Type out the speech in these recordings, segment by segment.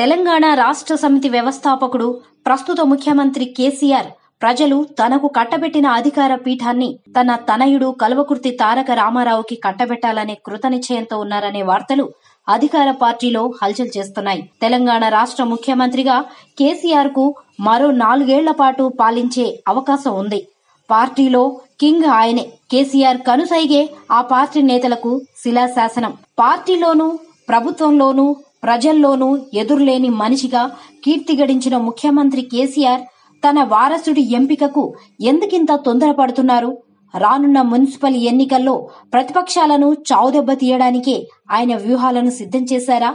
తెలంగాణ రాష్ట్ర సమితి వ్యవస్థాపకుడు ప్రస్తుత ముఖ్యమంత్రి కేసీఆర్ ప్రజలు తనకు కట్టబెట్టిన అధికార పీఠాన్ని తన తనయుడు కల్వకుర్తి తారక రామారావుకి కట్టబెట్టాలనే కృతనిశ్చయంతో ఉన్నారనే వార్తలు అధికార పార్టీలో హల్చల్ చేస్తున్నాయి. తెలంగాణ రాష్ట్ర ముఖ్యమంత్రిగా కేసీఆర్ కు మరో 4 ఏళ్ల పాటు పాలించే అవకాశం ఉంది. పార్టీలో కింగ్ ఆయనే. కేసీఆర్ కనుసైగే ఆ పార్టీ నేతలకు శిలాశాసనం. పార్టీలోనూ ప్రభుత్వంలోనూ ప్రజల్లోనూ ఎదురులేని మనిషిగా కీర్తి గడించిన ముఖ్యమంత్రి కేసీఆర్ తన వారసుడి ఎంపికకు ఎందుకింత తొందరపడుతున్నారు? రానున్న మున్సిపల్ ఎన్నికల్లో ప్రతిపక్షాలను చావుదెబ్బ తీయడానికే ఆయన వ్యూహాలను సిద్ధం చేశారా?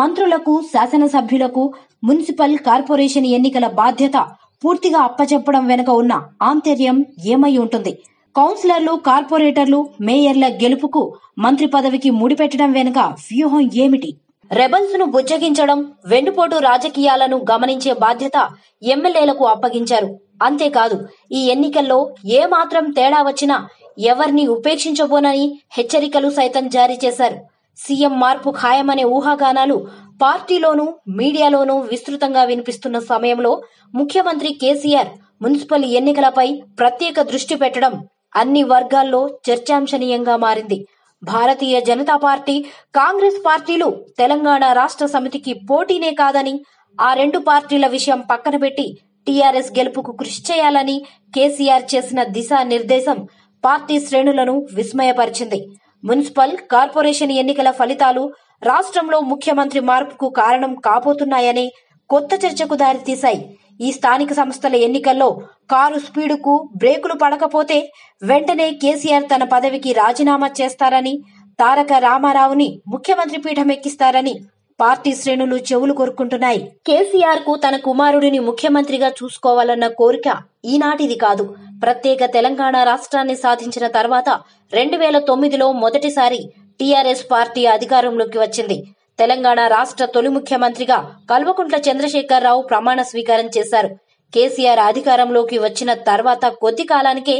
మంత్రులకు, శాసనసభ్యులకు మున్సిపల్ కార్పొరేషన్ ఎన్నికల బాధ్యత పూర్తిగా అప్పచెప్పడం వెనుక ఉన్న ఆంతర్యం ఏమై ఉంటుంది? కౌన్సిలర్లు, కార్పొరేటర్లు, మేయర్ల గెలుపుకు మంత్రి పదవికి ముడిపెట్టడం వెనుక వ్యూహం ఏమిటి? రెబల్స్ ను బుజ్జగించడం, వెన్నుపోటు రాజకీయాలను గమనించే బాధ్యత ఎమ్మెల్యేలకు అప్పగించారు. అంతేకాదు, ఈ ఎన్నికల్లో ఏమాత్రం తేడా వచ్చినా ఎవరిని ఉపేక్షించబోనని హెచ్చరికలు సైతం జారీ చేశారు. సీఎం మార్పు ఖాయమనే ఊహాగానాలు పార్టీలోనూ మీడియాలోనూ విస్తృతంగా వినిపిస్తున్న సమయంలో ముఖ్యమంత్రి కేసీఆర్ మున్సిపల్ ఎన్నికలపై ప్రత్యేక దృష్టి పెట్టడం అన్ని వర్గాల్లో చర్చాంశనీయంగా మారింది. భారతీయ జనతా పార్టీ, కాంగ్రెస్ పార్టీలు తెలంగాణ రాష్ట్ర సమితికి పోటీనే కాదని, ఆ రెండు పార్టీల విషయం పక్కన పెట్టి టీఆర్ఎస్ గెలుపుకు కృషి చేయాలని కేసీఆర్ చేసిన దిశానిర్దేశం పార్టీ శ్రేణులను విస్మయపరిచింది. మున్సిపల్ కార్పొరేషన్ ఎన్నికల ఫలితాలు రాష్ట్రంలో ముఖ్యమంత్రి మార్పుకు కారణం కాబోతున్నాయని కొత్త చర్చకు దారితీశాయి. ఈ స్థానిక సంస్థల ఎన్నికల్లో కారు స్పీడుకు బ్రేకులు పడకపోతే వెంటనే కేసీఆర్ తన పదవికి రాజీనామా చేస్తారని, తారక రామారావుని ముఖ్యమంత్రి పీఠమెక్కిస్తారని పార్టీ శ్రేణులు చెవులు కోరుకుంటున్నాయి. కేసీఆర్ కు తన కుమారుడిని ముఖ్యమంత్రిగా చూసుకోవాలన్న కోరిక ఈనాటిది కాదు. ప్రత్యేక తెలంగాణ రాష్ట్రాన్ని సాధించిన తర్వాత 2009లో మొదటిసారి టీఆర్ఎస్ పార్టీ అధికారంలోకి వచ్చింది. తెలంగాణ రాష్ట్ర తొలి ముఖ్యమంత్రిగా కల్వకుంట్ల చంద్రశేఖర్ రావు ప్రమాణ స్వీకారం చేశారు. కేసీఆర్ అధికారంలోకి వచ్చిన తర్వాత కొద్ది కాలానికే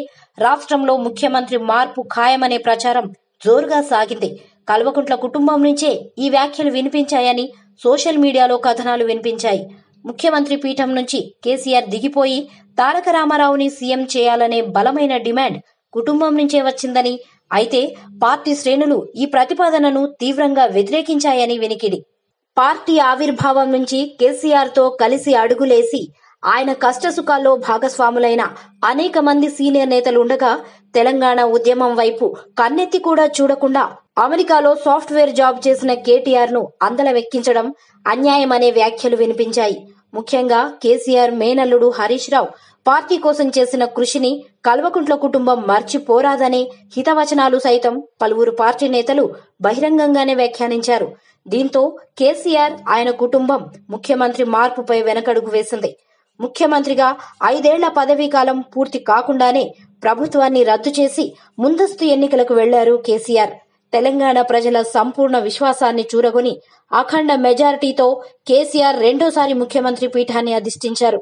రాష్ట్రంలో ముఖ్యమంత్రి మార్పు ఖాయమనే ప్రచారం జోరుగా సాగింది. కల్వకుంట్ల కుటుంబం నుంచే ఈ వ్యాఖ్యలు వినిపించాయని సోషల్ మీడియాలో కథనాలు వినిపించాయి. ముఖ్యమంత్రి పీఠం నుంచి కేసీఆర్ దిగిపోయి తారక రామారావుని సీఎం చేయాలనే బలమైన డిమాండ్ కుటుంబం నుంచే వచ్చిందని, అయితే పార్టీ శ్రేణులు ఈ ప్రతిపాదనను తీవ్రంగా వ్యతిరేకించాయని వినికిడి. పార్టీ ఆవిర్భావం నుంచి కేసీఆర్ తో కలిసి అడుగులేసి ఆయన కష్టసుఖాల్లో భాగస్వాములైన అనేక మంది సీనియర్ నేతలుండగా, తెలంగాణ ఉద్యమం వైపు కన్నెత్తి కూడా చూడకుండా అమెరికాలో సాఫ్ట్వేర్ జాబ్ చేసిన కేటీఆర్ ను అందలమెక్కించడం అన్యాయమనే వ్యాఖ్యలు వినిపించాయి. ముఖ్యంగా కేసీఆర్ మేనల్లుడు హరీష్ రావు పార్టీ కోసం చేసిన కృషిని కల్వకుంట్ల కుటుంబం మర్చిపోరాదనే హితవచనాలు సైతం పలువురు పార్టీ నేతలు బహిరంగంగానే వ్యాఖ్యానించారు. దీంతో కేసీఆర్, ఆయన కుటుంబం ముఖ్యమంత్రి మార్పుపై వెనకడుగు వేసింది. ముఖ్యమంత్రిగా 5 ఏళ్ల పదవీకాలం పూర్తి కాకుండానే ప్రభుత్వాన్ని రద్దు చేసి ముందస్తు ఎన్నికలకు వెళ్లారు కేసీఆర్. తెలంగాణ ప్రజల సంపూర్ణ విశ్వాసాన్ని చూరగొని అఖండ మెజారిటీతో కేసీఆర్ రెండోసారి ముఖ్యమంత్రి పీఠాన్ని అధిష్ఠించారు.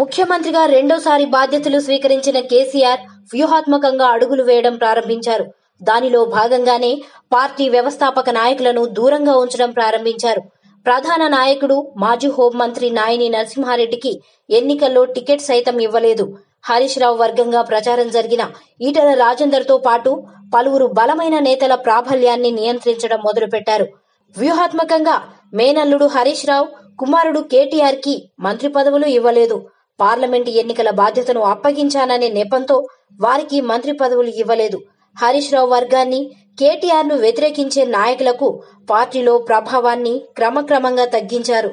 ముఖ్యమంత్రిగా రెండోసారి బాధ్యతలు స్వీకరించిన కేసీఆర్ వ్యూహాత్మకంగా అడుగులు వేయడం ప్రారంభించారు. దానిలో భాగంగానే పార్టీ వ్యవస్థాపక నాయకులను దూరంగా ఉంచడం ప్రారంభించారు. ప్రధాన నాయకుడు, మాజీ హోంమంత్రి నాయిని నరసింహారెడ్డికి ఎన్నికల్లో టికెట్ సైతం ఇవ్వలేదు. హరీష్ రావు వర్గంగా ప్రచారం జరిగిన ఈటెల రాజేందర్ తో పాటు పలువురు బలమైన నేతల ప్రాబల్యాన్ని నియంత్రించడం మొదలుపెట్టారు. వ్యూహాత్మకంగా మేనల్లుడు హరీష్ రావు, కుమారుడు కేటీఆర్ కి మంత్రి పదవులు ఇవ్వలేదు. పార్లమెంటు ఎన్నికల బాధ్యతను అప్పగించాననే నెపంతో వారికి మంత్రి పదవులు ఇవ్వలేదు. హరీష్ రావు వర్గాన్ని, కేటీఆర్ ను వ్యతిరేకించే నాయకులకు పార్టీలో ప్రభావాన్ని క్రమక్రమంగా తగ్గించారు.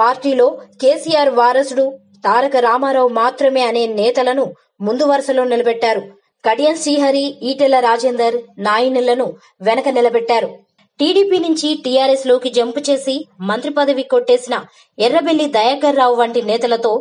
పార్టీలో కేసీఆర్ వారసుడు తారక రామారావు మాత్రమే అనే నేతలను ముందు వరుసలో నిలబెట్టారు. కడియం శ్రీహరి, ఈటెల రాజేందర్, నాయనులను వెనక నిలబెట్టారు. టీడీపీ నుంచి టీఆర్ఎస్ లోకి జంపు చేసి మంత్రి పదవి కొట్టేసిన ఎర్రబెల్లి దయాకర్ రావు వంటి నేతలతో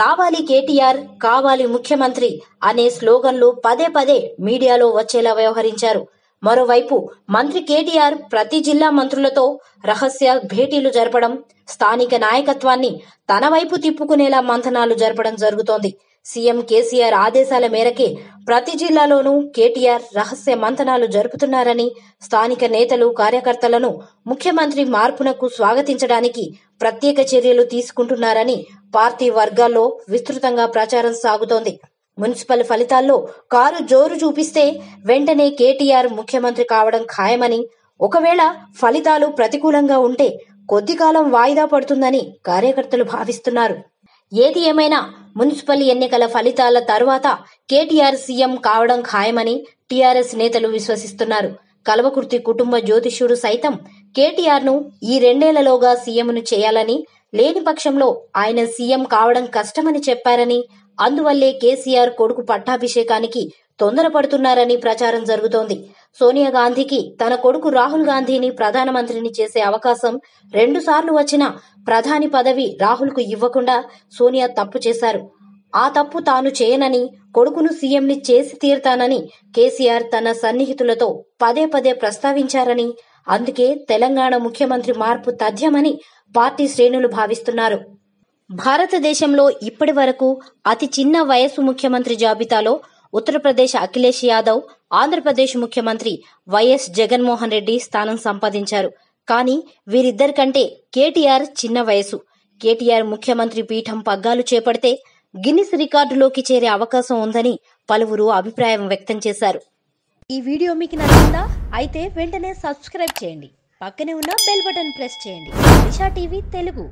రావాలి కేటీఆర్, కావాలి ముఖ్యమంత్రి అనే స్లోగన్లు పదే పదే మీడియాలో వచ్చేలా వ్యవహరించారు. మరోవైపు మంత్రి కేటీఆర్ ప్రతి జిల్లా మంత్రులతో రహస్య భేటీలు జరపడం, స్థానిక నాయకత్వాన్ని తన వైపు తిప్పుకునేలా మంతనాలు జరపడం జరుగుతోంది. సీఎం కేసీఆర్ ఆదేశాల మేరకే ప్రతి జిల్లాలోనూ కేటీఆర్ రహస్య మంతనాలు జరుపుతున్నారని స్థానిక నేతలు కార్యకర్తలను ముఖ్యమంత్రి మార్పునకు స్వాగతించడానికి ప్రత్యేక చర్యలు తీసుకుంటున్నారని పార్టీ వర్గాల్లో విస్తృతంగా ప్రచారం సాగుతోంది. మున్సిపల్ ఫలితాల్లో కారు జోరు చూపిస్తే వెంటనే కేటీఆర్ ముఖ్యమంత్రి కావడం ఖాయమని, ఒకవేళ ఫలితాలు ప్రతికూలంగా ఉంటే కొద్ది కాలం వాయిదా పడుతుందని కార్యకర్తలు భావిస్తున్నారు. ఏది ఏమైనా మున్సిపల్ ఎన్నికల ఫలితాల తర్వాత కేటీఆర్ సీఎం కావడం ఖాయమని టీఆర్ఎస్ నేతలు విశ్వసిస్తున్నారు. కల్వకుర్తి కుటుంబ జ్యోతిష్యుడు సైతం కేటీఆర్ ను ఈ 2 నెలల్లోగా సీఎంను చేయాలని, లేని పక్షంలో ఆయన సీఎం కావడం కష్టమని చెప్పారని, అందువల్లే కేసీఆర్ కొడుకు పట్టాభిషేకానికి తొందరపడుతున్నారని ప్రచారం జరుగుతోంది. సోనియా గాంధీకి తన కొడుకు రాహుల్ గాంధీని ప్రధానమంత్రిని చేసే అవకాశం 2 సార్లు వచ్చినా ప్రధాని పదవి రాహుల్కు ఇవ్వకుండా సోనియా తప్పు చేశారు. ఆ తప్పు తాను చేయనని, కొడుకును సీఎంని చేసి తీరుతానని కేసీఆర్ తన సన్నిహితులతో పదే పదే ప్రస్తావించారని, అందుకే తెలంగాణ ముఖ్యమంత్రి మార్పు తథ్యమని పార్టీ శ్రేణులు భావిస్తున్నారు. భారతదేశంలో ఇప్పటి వరకు అతి చిన్న వయసు ముఖ్యమంత్రి జాబితాలో ఉత్తరప్రదేశ్ అఖిలేష్ యాదవ్, ఆంధ్రప్రదేశ్ ముఖ్యమంత్రి వైఎస్ జగన్మోహన్ రెడ్డి స్థానం సంపాదించారు. కానీ వీరిద్దరికంటే కేటీఆర్ చిన్న వయసు. కేటీఆర్ ముఖ్యమంత్రి పీఠం పగ్గాలు చేపడితే గిన్నిస్ రికార్డులోకి చేరే అవకాశం ఉందని పలువురు అభిప్రాయం వ్యక్తం చేశారు. ఈ వీడియో మీకు నచ్చిందా? అయితే వెంటనే సబ్స్క్రైబ్ చేయండి, పక్కనే ఉన్న బెల్ బటన్ ప్రెస్ చేయండి. దిశ టీవీ తెలుగు.